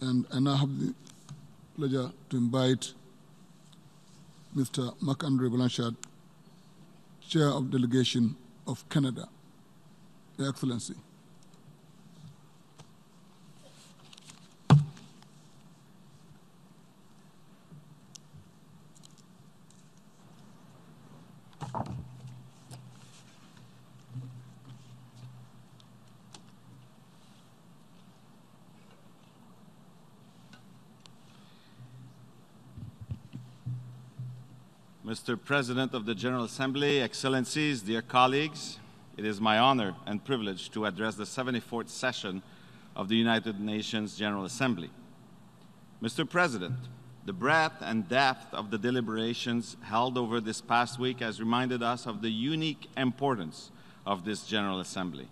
And I now have the pleasure to invite Mr. Marc-André Blanchard, Chair of Delegation of Canada. Your Excellency. Mr. President of the General Assembly, Excellencies, dear colleagues, it is my honor and privilege to address the 74th session of the United Nations General Assembly. Mr. President, the breadth and depth of the deliberations held over this past week has reminded us of the unique importance of this General Assembly.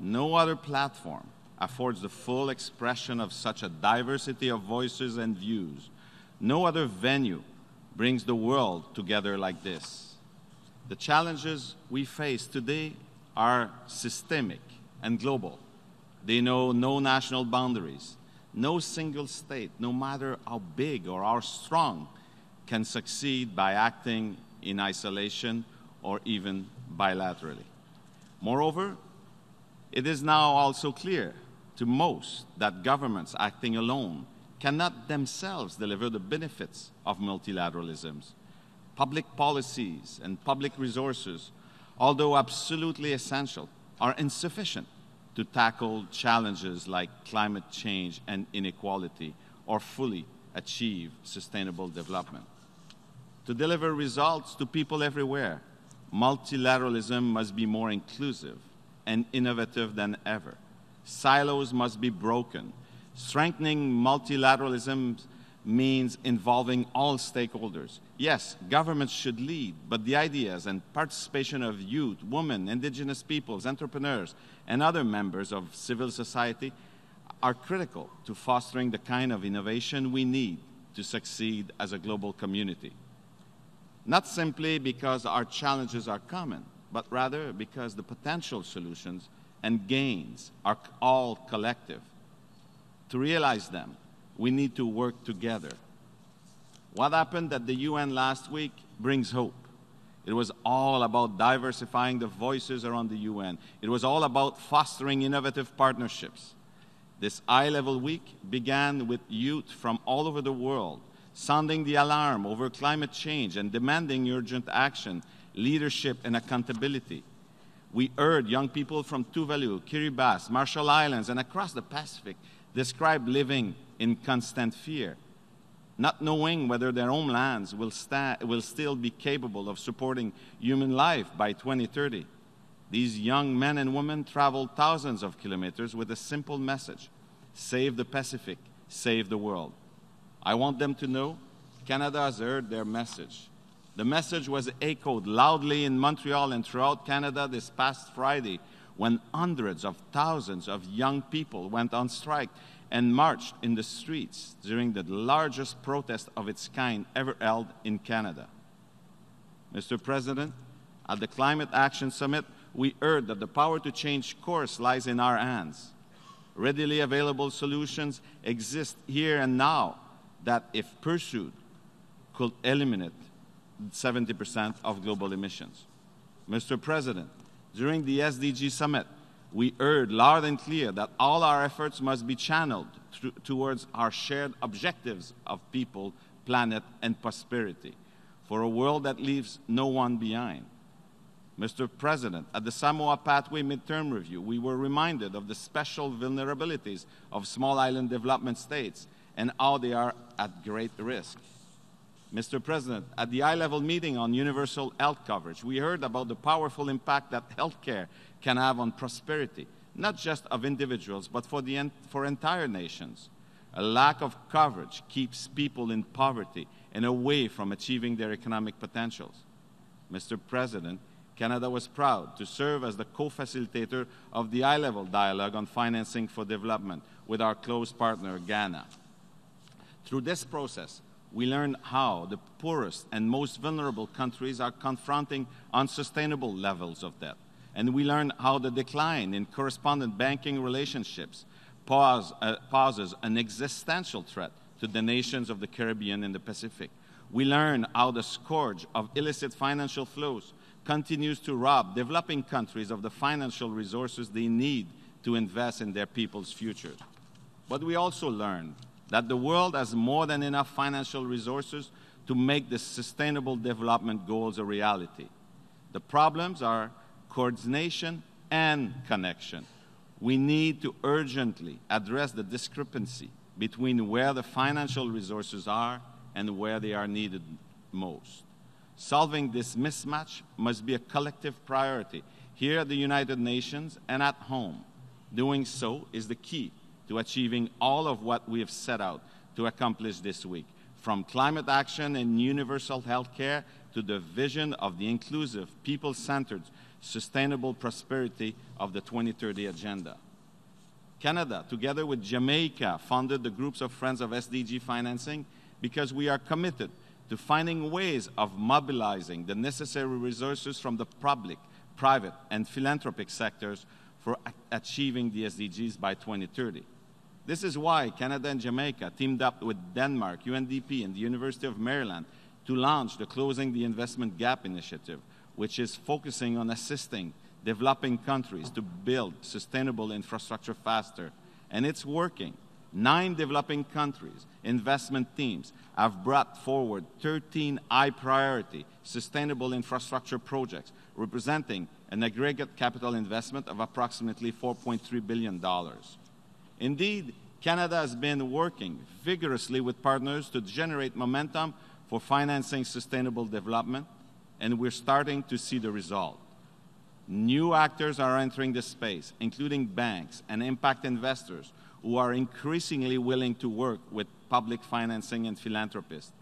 No other platform affords the full expression of such a diversity of voices and views. No other venue brings the world together like this. The challenges we face today are systemic and global. They know no national boundaries. No single state, no matter how big or how strong, can succeed by acting in isolation or even bilaterally. Moreover, it is now also clear to most that governments acting alone cannot themselves deliver the benefits of multilateralism. Public policies and public resources, although absolutely essential, are insufficient to tackle challenges like climate change and inequality or fully achieve sustainable development. To deliver results to people everywhere, multilateralism must be more inclusive and innovative than ever. Silos must be broken. Strengthening multilateralism means involving all stakeholders. Yes, governments should lead, but the ideas and participation of youth, women, indigenous peoples, entrepreneurs, and other members of civil society are critical to fostering the kind of innovation we need to succeed as a global community. Not simply because our challenges are common, but rather because the potential solutions and gains are all collective. To realize them, we need to work together. What happened at the UN last week brings hope. It was all about diversifying the voices around the UN. It was all about fostering innovative partnerships. This high-level week began with youth from all over the world sounding the alarm over climate change and demanding urgent action, leadership, and accountability. We heard young people from Tuvalu, Kiribati, Marshall Islands, and across the Pacific describe living in constant fear, not knowing whether their homelands will still be capable of supporting human life by 2030. These young men and women traveled thousands of kilometers with a simple message: save the Pacific, save the world. I want them to know Canada has heard their message. The message was echoed loudly in Montreal and throughout Canada this past Friday, when hundreds of thousands of young people went on strike and marched in the streets during the largest protest of its kind ever held in Canada. Mr. President, at the Climate Action Summit, we heard that the power to change course lies in our hands. Readily available solutions exist here and now that, if pursued, could eliminate 70% of global emissions. Mr. President, during the SDG Summit, we heard loud and clear that all our efforts must be channeled towards our shared objectives of people, planet, and prosperity, for a world that leaves no one behind. Mr. President, at the Samoa Pathway Midterm Review, we were reminded of the special vulnerabilities of small island development states and how they are at great risk. Mr. President, at the high-level meeting on universal health coverage, we heard about the powerful impact that healthcare can have on prosperity, not just of individuals, but for entire nations. A lack of coverage keeps people in poverty and away from achieving their economic potentials. Mr. President, Canada was proud to serve as the co-facilitator of the high-level dialogue on financing for development with our close partner, Ghana. Through this process, we learned how the poorest and most vulnerable countries are confronting unsustainable levels of debt. And we learned how the decline in correspondent banking relationships, poses an existential threat to the nations of the Caribbean and the Pacific. We learn how the scourge of illicit financial flows continues to rob developing countries of the financial resources they need to invest in their people's futures. But we also learn that the world has more than enough financial resources to make the Sustainable Development Goals a reality. The problems are coordination and connection. We need to urgently address the discrepancy between where the financial resources are and where they are needed most. Solving this mismatch must be a collective priority here at the United Nations and at home. Doing so is the key to achieving all of what we have set out to accomplish this week, from climate action and universal health care to the vision of the inclusive, people-centered, sustainable prosperity of the 2030 Agenda. Canada, together with Jamaica, founded the groups of Friends of SDG Financing because we are committed to finding ways of mobilizing the necessary resources from the public, private, and philanthropic sectors for achieving the SDGs by 2030. This is why Canada and Jamaica teamed up with Denmark, UNDP, and the University of Maryland to launch the Closing the Investment Gap initiative, which is focusing on assisting developing countries to build sustainable infrastructure faster. And it's working. 9 developing countries' investment teams have brought forward 13 high-priority sustainable infrastructure projects, representing an aggregate capital investment of approximately $4.3 billion. Indeed, Canada has been working vigorously with partners to generate momentum for financing sustainable development, and we're starting to see the result. New actors are entering the space, including banks and impact investors, who are increasingly willing to work with public financing and philanthropists.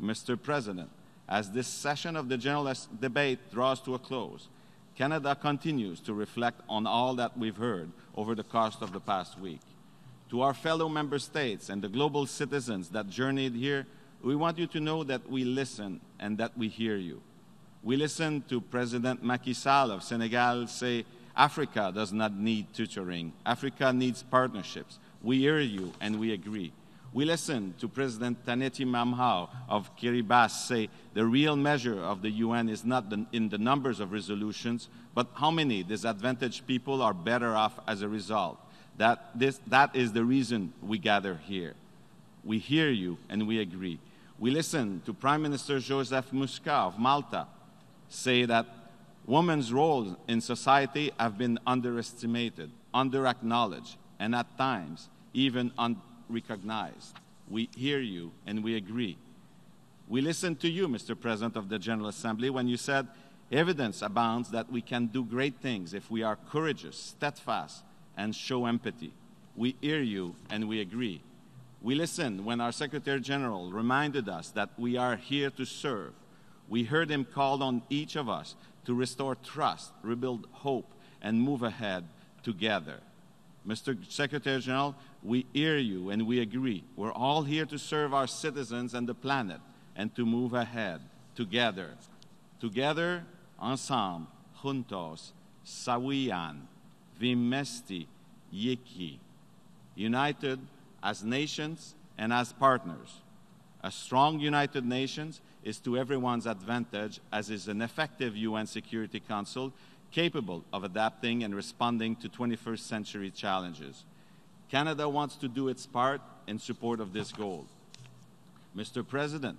Mr. President, as this session of the general debate draws to a close, Canada continues to reflect on all that we've heard over the course of the past week. To our fellow member states and the global citizens that journeyed here, we want you to know that we listen and that we hear you. We listened to President Macky Sall of Senegal say, "Africa does not need tutoring. Africa needs partnerships. We hear you and we agree." We listened to President Taneti Mamau of Kiribati say, "The real measure of the UN is not in the numbers of resolutions, but how many disadvantaged people are better off as a result. That is the reason we gather here. We hear you and we agree." We listened to Prime Minister Joseph Muscat of Malta say that women's roles in society have been underestimated, under-acknowledged, and at times even unrecognized. We hear you and we agree. We listened to you, Mr. President of the General Assembly, when you said, "Evidence abounds that we can do great things if we are courageous, steadfast, and show empathy." We hear you and we agree. We listened when our Secretary General reminded us that we are here to serve. We heard him call on each of us to restore trust, rebuild hope, and move ahead together. Mr. Secretary General, we hear you and we agree. We're all here to serve our citizens and the planet and to move ahead together. Together, ensemble, juntos, sawiyan, vimesti, yiki. United as nations and as partners. A strong United Nations is to everyone's advantage, as is an effective UN Security Council capable of adapting and responding to 21st century challenges. Canada wants to do its part in support of this goal. Mr. President,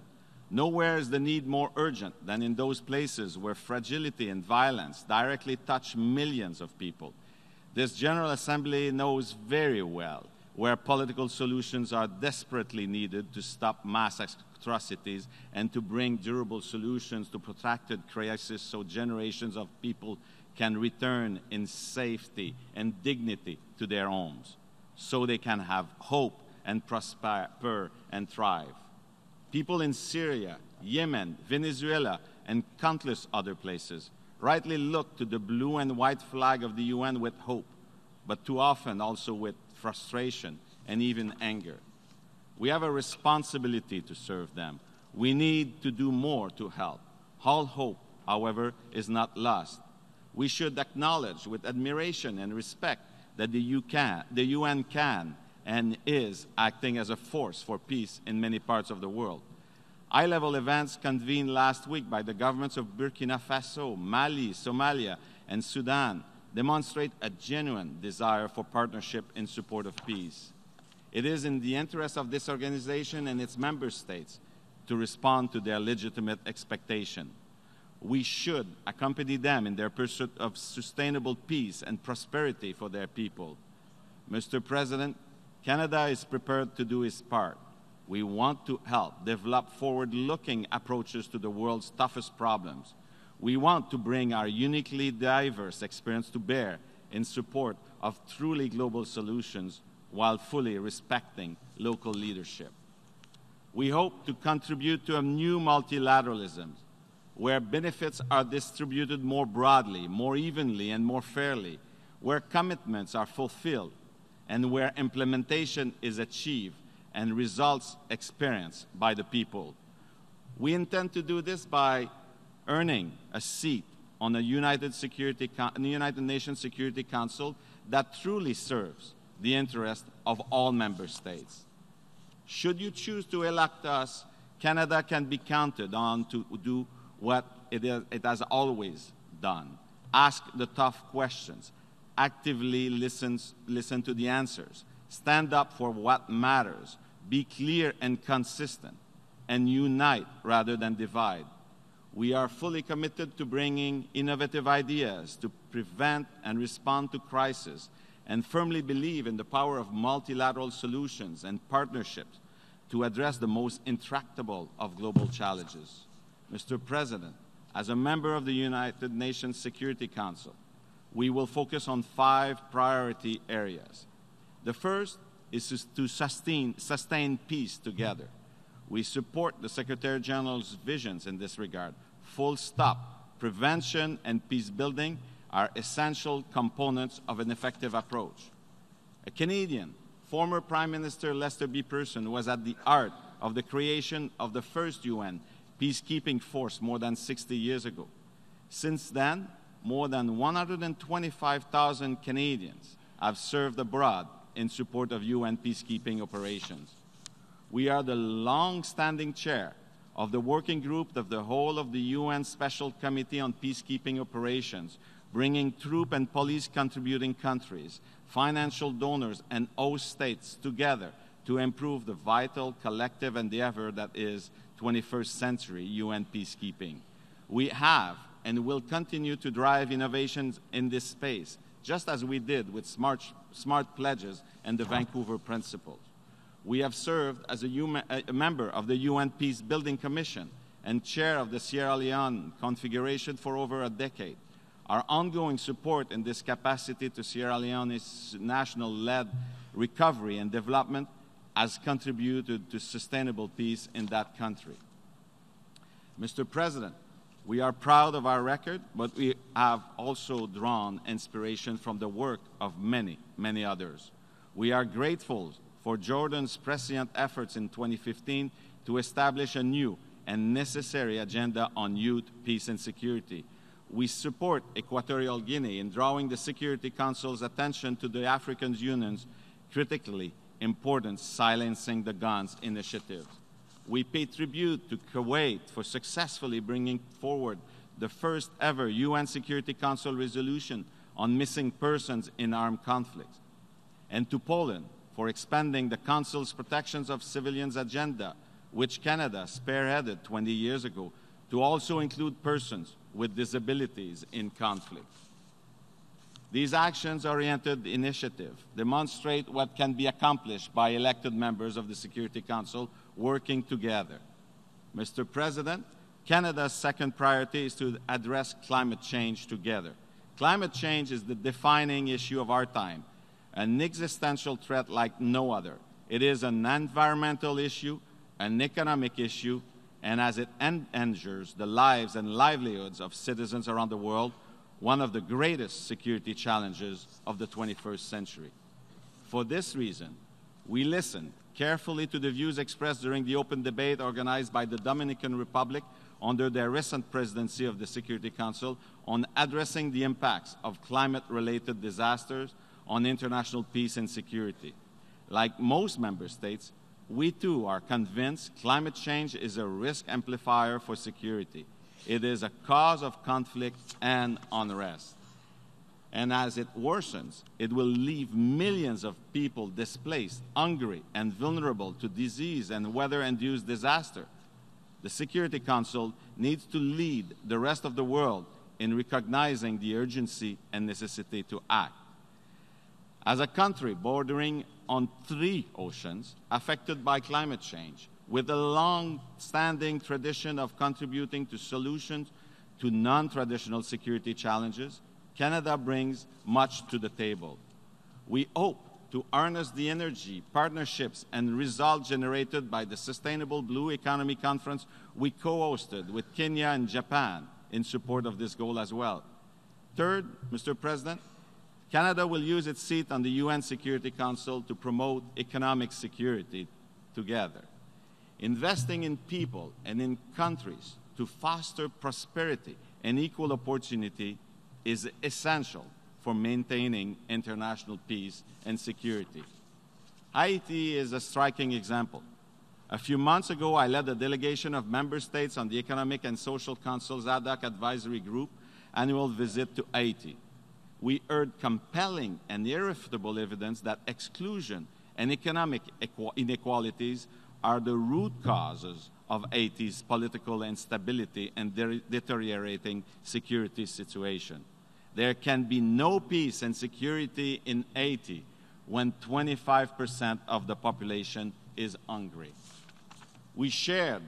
nowhere is the need more urgent than in those places where fragility and violence directly touch millions of people. This General Assembly knows very well where political solutions are desperately needed to stop mass atrocities and to bring durable solutions to protracted crises so generations of people can return in safety and dignity to their homes, so they can have hope and prosper and thrive. People in Syria, Yemen, Venezuela, and countless other places rightly look to the blue and white flag of the UN with hope, but too often also with frustration and even anger. We have a responsibility to serve them. We need to do more to help. All hope, however, is not lost. We should acknowledge with admiration and respect that the UN can and is acting as a force for peace in many parts of the world. High-level events convened last week by the governments of Burkina Faso, Mali, Somalia, and Sudan demonstrate a genuine desire for partnership in support of peace. It is in the interest of this organization and its member states to respond to their legitimate expectation. We should accompany them in their pursuit of sustainable peace and prosperity for their people. Mr. President, Canada is prepared to do its part. We want to help develop forward-looking approaches to the world's toughest problems. We want to bring our uniquely diverse experience to bear in support of truly global solutions while fully respecting local leadership. We hope to contribute to a new multilateralism where benefits are distributed more broadly, more evenly, and more fairly, where commitments are fulfilled, and where implementation is achieved and results experienced by the people. We intend to do this by earning a seat on the United Nations Security Council that truly serves the interest of all member states. Should you choose to elect us, Canada can be counted on to do what it has always done. Ask the tough questions. Actively listen to the answers. Stand up for what matters. Be clear and consistent. And unite rather than divide. We are fully committed to bringing innovative ideas to prevent and respond to crises, and firmly believe in the power of multilateral solutions and partnerships to address the most intractable of global challenges. Mr. President, as a member of the United Nations Security Council, we will focus on 5 priority areas. The first is to sustain peace together. We support the Secretary General's visions in this regard. Full stop, prevention and peace building are essential components of an effective approach. A Canadian, former Prime Minister Lester B. Pearson was at the heart of the creation of the first UN peacekeeping force more than 60 years ago. Since then, more than 125,000 Canadians have served abroad in support of UN peacekeeping operations. We are the long-standing chair of the working group of the whole of the UN Special Committee on Peacekeeping Operations, bringing troop and police contributing countries, financial donors, and host states together to improve the vital collective endeavor that is 21st century UN peacekeeping. We have and will continue to drive innovations in this space, just as we did with smart pledges and the Vancouver Principles. We have served as a member of the UN Peacebuilding Commission and chair of the Sierra Leone Configuration for over a decade. Our ongoing support in this capacity to Sierra Leone's national-led recovery and development has contributed to sustainable peace in that country. Mr. President, we are proud of our record, but we have also drawn inspiration from the work of many, many others. We are grateful for Jordan's prescient efforts in 2015 to establish a new and necessary agenda on youth, peace, and security. We support Equatorial Guinea in drawing the Security Council's attention to the African Union's critically important Silencing the Guns initiative. We pay tribute to Kuwait for successfully bringing forward the first ever UN Security Council resolution on missing persons in armed conflicts, and to Poland for expanding the Council's Protections of Civilians agenda, which Canada spearheaded 20 years ago, to also include persons with disabilities in conflict. These actions-oriented initiatives demonstrate what can be accomplished by elected members of the Security Council working together. Mr. President, Canada's second priority is to address climate change together. Climate change is the defining issue of our time, an existential threat like no other. It is an environmental issue, an economic issue, and as it endangers the lives and livelihoods of citizens around the world, one of the greatest security challenges of the 21st century. For this reason, we listened carefully to the views expressed during the open debate organized by the Dominican Republic under their recent presidency of the Security Council on addressing the impacts of climate-related disasters on international peace and security. Like most member states, we too are convinced climate change is a risk amplifier for security. It is a cause of conflict and unrest. And as it worsens, it will leave millions of people displaced, hungry, and vulnerable to disease and weather-induced disaster. The Security Council needs to lead the rest of the world in recognizing the urgency and necessity to act. As a country bordering on 3 oceans affected by climate change, with a long-standing tradition of contributing to solutions to non-traditional security challenges, Canada brings much to the table. We hope to harness the energy, partnerships, and results generated by the Sustainable Blue Economy Conference we co-hosted with Kenya and Japan in support of this goal as well. Third, Mr. President, Canada will use its seat on the UN Security Council to promote economic security together. Investing in people and in countries to foster prosperity and equal opportunity is essential for maintaining international peace and security. Haiti is a striking example. A few months ago, I led a delegation of member states on the Economic and Social Council's ad hoc advisory group annual visit to Haiti. We heard compelling and irrefutable evidence that exclusion and economic inequalities are the root causes of Haiti's political instability and deteriorating security situation. There can be no peace and security in Haiti when 25% of the population is hungry. We shared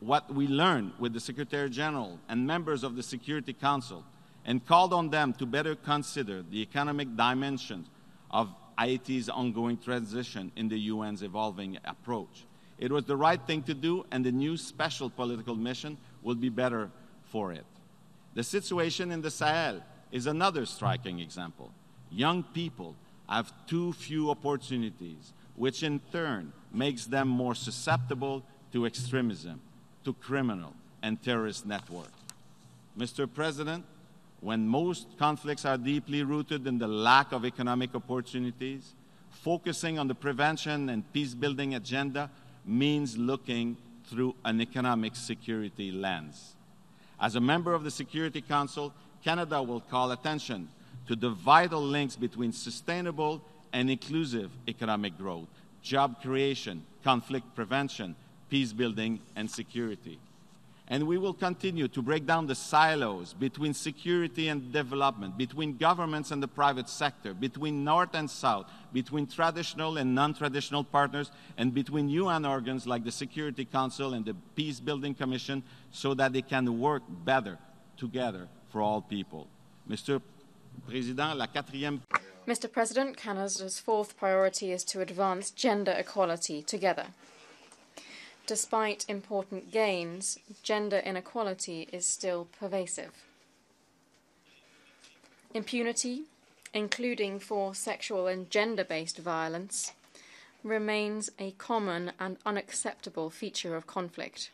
what we learned with the Secretary General and members of the Security Council and called on them to better consider the economic dimensions of Haiti's ongoing transition in the UN's evolving approach. It was the right thing to do, and the new special political mission will be better for it. The situation in the Sahel is another striking example. Young people have too few opportunities, which in turn makes them more susceptible to extremism, to criminal and terrorist networks. Mr. President, when most conflicts are deeply rooted in the lack of economic opportunities, focusing on the prevention and peace-building agenda means looking through an economic security lens. As a member of the Security Council, Canada will call attention to the vital links between sustainable and inclusive economic growth, job creation, conflict prevention, peace building, and security. And we will continue to break down the silos between security and development, between governments and the private sector, between North and South, between traditional and non-traditional partners, and between UN organs like the Security Council and the Peace Building Commission, so that they can work better together for all people. Mr. President, la quatrième... Mr. President, Canada's 4th priority is to advance gender equality together. Despite important gains, gender inequality is still pervasive. Impunity, including for sexual and gender-based violence, remains a common and unacceptable feature of conflict.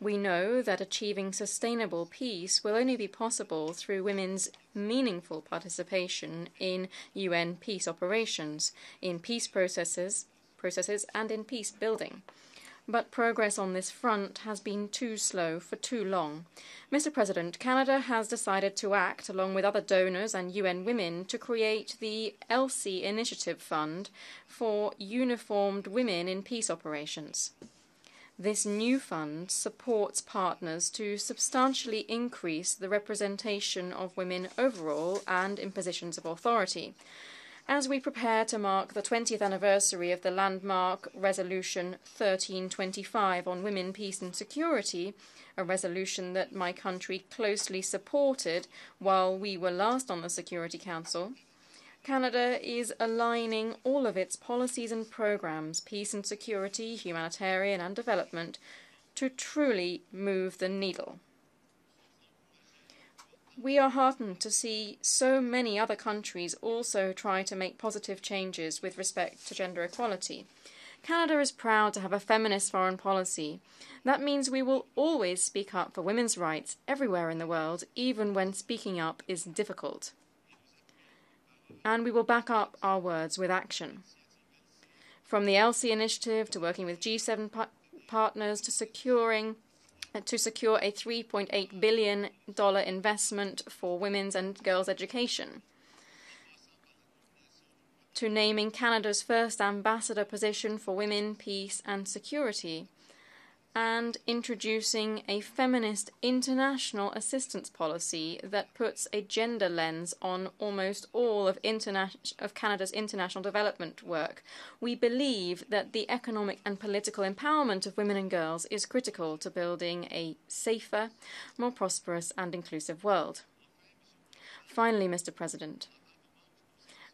We know that achieving sustainable peace will only be possible through women's meaningful participation in UN peace operations, in peace processes and in peace building. But progress on this front has been too slow for too long. Mr. President, Canada has decided to act, along with other donors and UN Women, to create the Elsie Initiative Fund for uniformed women in peace operations. This new fund supports partners to substantially increase the representation of women overall and in positions of authority. As we prepare to mark the 20th anniversary of the landmark Resolution 1325 on women, peace and security, a resolution that my country closely supported while we were last on the Security Council, Canada is aligning all of its policies and programs, peace and security, humanitarian and development, to truly move the needle. We are heartened to see so many other countries also try to make positive changes with respect to gender equality. Canada is proud to have a feminist foreign policy. That means we will always speak up for women's rights everywhere in the world, even when speaking up is difficult. and we will back up our words with action. From the Elsie Initiative to working with G7 partners to secure a $3.8 billion investment for women's and girls' education, to naming Canada's first ambassador position for women, peace and security, and introducing a feminist international assistance policy that puts a gender lens on almost all of Canada's international development work. We believe that the economic and political empowerment of women and girls is critical to building a safer, more prosperous and inclusive world. Finally, Mr. President,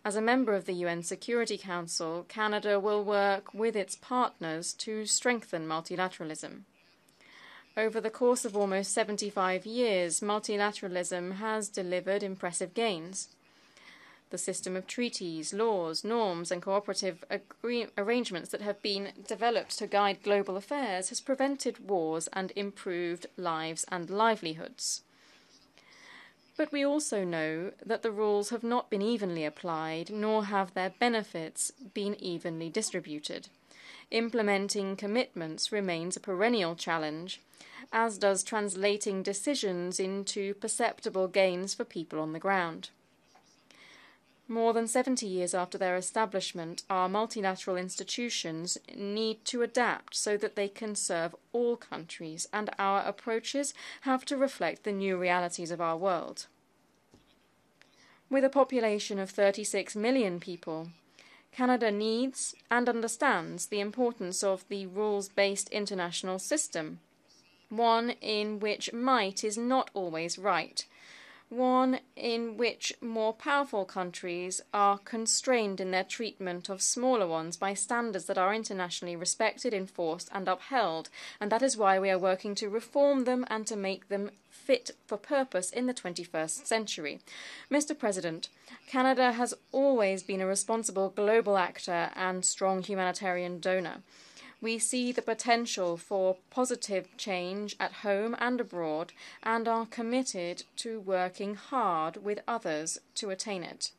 as a member of the UN Security Council, Canada will work with its partners to strengthen multilateralism. Over the course of almost 75 years, multilateralism has delivered impressive gains. The system of treaties, laws, norms, and cooperative arrangements that have been developed to guide global affairs has prevented wars and improved lives and livelihoods. But we also know that the rules have not been evenly applied, nor have their benefits been evenly distributed. Implementing commitments remains a perennial challenge, as does translating decisions into perceptible gains for people on the ground. More than 70 years after their establishment, our multilateral institutions need to adapt so that they can serve all countries, and our approaches have to reflect the new realities of our world. With a population of 36 million people, Canada needs and understands the importance of the rules-based international system, one in which might is not always right, one in which more powerful countries are constrained in their treatment of smaller ones by standards that are internationally respected, enforced and upheld, and that is why we are working to reform them and to make them fit for purpose in the 21st century. Mr. President, Canada has always been a responsible global actor and strong humanitarian donor. We see the potential for positive change at home and abroad and are committed to working hard with others to attain it.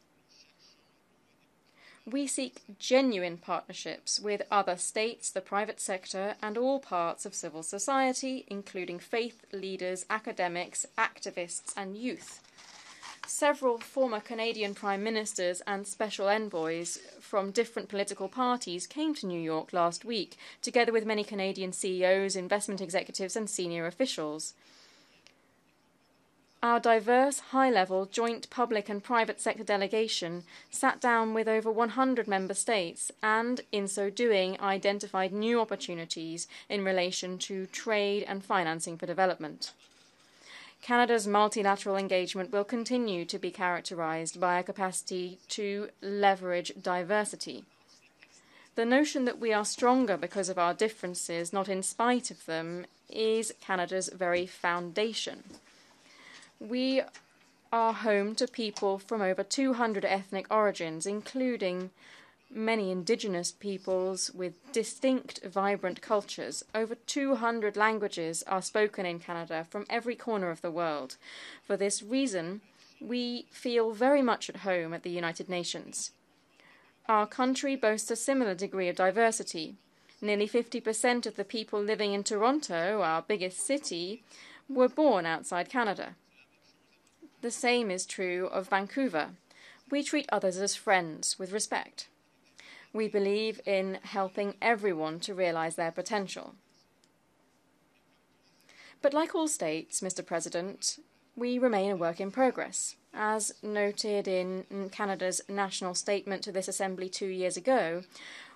We seek genuine partnerships with other states, the private sector, and all parts of civil society, including faith leaders, academics, activists, and youth. Several former Canadian Prime Ministers and Special Envoys from different political parties came to New York last week, together with many Canadian CEOs, investment executives and senior officials. Our diverse, high-level, joint public and private sector delegation sat down with over 100 member states and, in so doing, identified new opportunities in relation to trade and financing for development. Canada's multilateral engagement will continue to be characterized by a capacity to leverage diversity. The notion that we are stronger because of our differences, not in spite of them, is Canada's very foundation. We are home to people from over 200 ethnic origins, including many indigenous peoples with distinct, vibrant cultures. Over 200 languages are spoken in Canada from every corner of the world. For this reason, we feel very much at home at the United Nations. Our country boasts a similar degree of diversity. Nearly 50% of the people living in Toronto, our biggest city, were born outside Canada. The same is true of Vancouver. We treat others as friends with respect. We believe in helping everyone to realize their potential. But like all states, Mr. President, we remain a work in progress. As noted in Canada's national statement to this Assembly 2 years ago,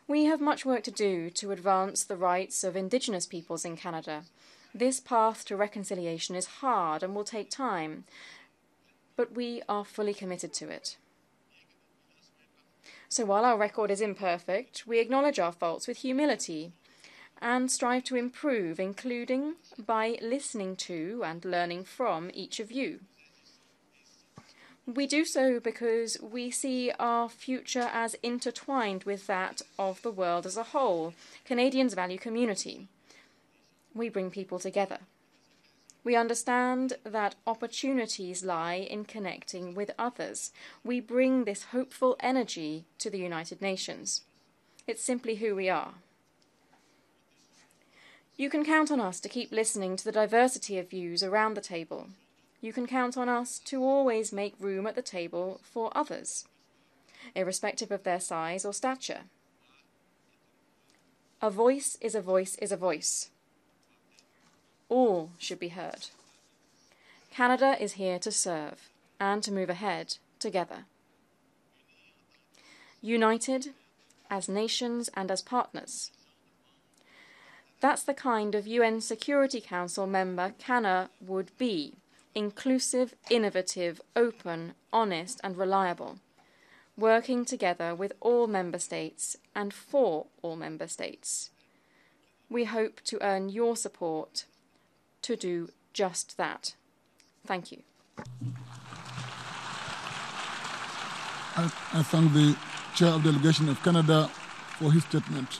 we have much work to do to advance the rights of Indigenous peoples in Canada. This path to reconciliation is hard and will take time, but we are fully committed to it. So while our record is imperfect, we acknowledge our faults with humility and strive to improve, including by listening to and learning from each of you. We do so because we see our future as intertwined with that of the world as a whole. Canadians value community. We bring people together. We understand that opportunities lie in connecting with others. We bring this hopeful energy to the United Nations. It's simply who we are. You can count on us to keep listening to the diversity of views around the table. You can count on us to always make room at the table for others, irrespective of their size or stature. A voice is a voice is a voice. All should be heard. Canada is here to serve and to move ahead together. United, as nations and as partners. That's the kind of UN Security Council member Canada would be. Inclusive, innovative, open, honest and reliable, working together with all member states and for all member states. We hope to earn your support to do just that. Thank you. I thank the Chair of Delegation of Canada for his statement.